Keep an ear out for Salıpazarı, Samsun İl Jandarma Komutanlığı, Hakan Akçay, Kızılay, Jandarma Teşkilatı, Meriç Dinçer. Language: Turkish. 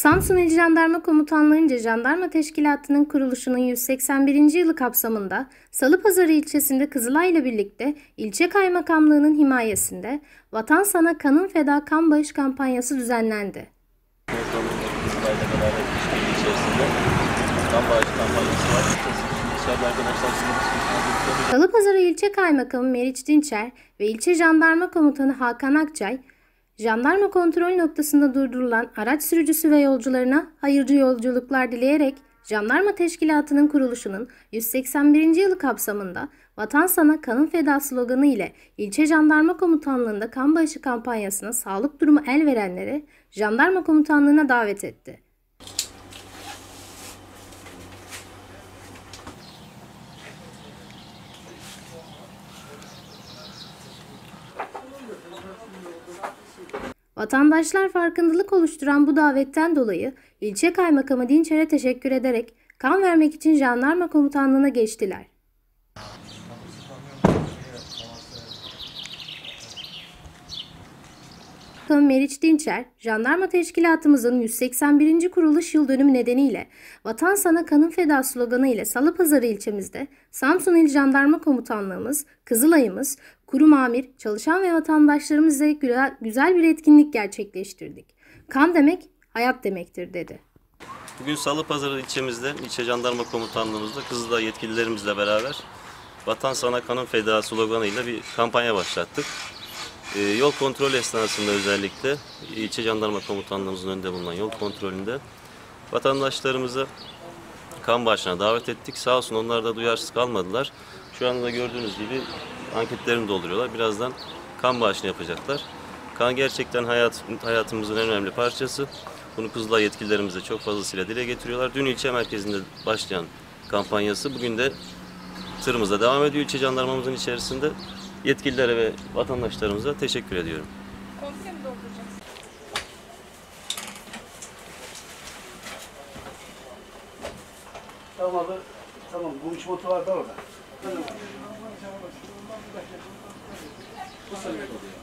Samsun İl Jandarma Komutanlığı'nca Jandarma Teşkilatı'nın kuruluşunun 181. yılı kapsamında Salıpazarı ilçesinde Kızılay ile birlikte ilçe kaymakamlığının himayesinde Vatan Sana Kanın Feda Kan Bağış kampanyası düzenlendi. Salıpazarı İlçe Kaymakamı Meriç Dinçer ve İlçe Jandarma Komutanı Hakan Akçay, jandarma kontrol noktasında durdurulan araç sürücüsü ve yolcularına hayırlı yolculuklar dileyerek Jandarma Teşkilatı'nın kuruluşunun 181. yılı kapsamında Vatan Sana Kanın Feda sloganı ile ilçe jandarma komutanlığında kan bağışı kampanyasına sağlık durumu el verenleri jandarma komutanlığına davet etti. Vatandaşlar farkındalık oluşturan bu davetten dolayı ilçe kaymakamı Dinçer'e teşekkür ederek kan vermek için jandarma komutanlığına geçtiler. Kaymakam Meriç Dinçer, Jandarma Teşkilatımızın 181. kuruluş yıl dönümü nedeniyle Vatan Sana Kanın Feda sloganı ile Salıpazarı ilçemizde Samsun İl Jandarma Komutanlığımız, Kızılay'ımız, kurum amir, çalışan ve vatandaşlarımızla güzel bir etkinlik gerçekleştirdik. Kan demek, hayat demektir dedi. Bugün Salıpazarı ilçemizde, ilçe jandarma komutanlığımızda Kızılay yetkililerimizle beraber Vatan Sana Kanın Feda sloganı ile bir kampanya başlattık. Yol kontrol esnasında özellikle ilçe jandarma komutanlığımızın önünde bulunan yol kontrolünde vatandaşlarımızı kan bağışına davet ettik. Sağ olsun onlar da duyarsız kalmadılar. Şu anda da gördüğünüz gibi anketlerini dolduruyorlar. Birazdan kan bağışını yapacaklar. Kan gerçekten hayatımızın en önemli parçası. Bunu Kızılay yetkililerimiz de çok fazlasıyla dile getiriyorlar. Dün ilçe merkezinde başlayan kampanyası bugün de tırımızda devam ediyor ilçe jandarmamızın içerisinde. Yetkililere ve vatandaşlarımıza teşekkür ediyorum. Komple mi dolduracağız? Tamam abi, tamam. Bu üç motor var da orada. Tamam.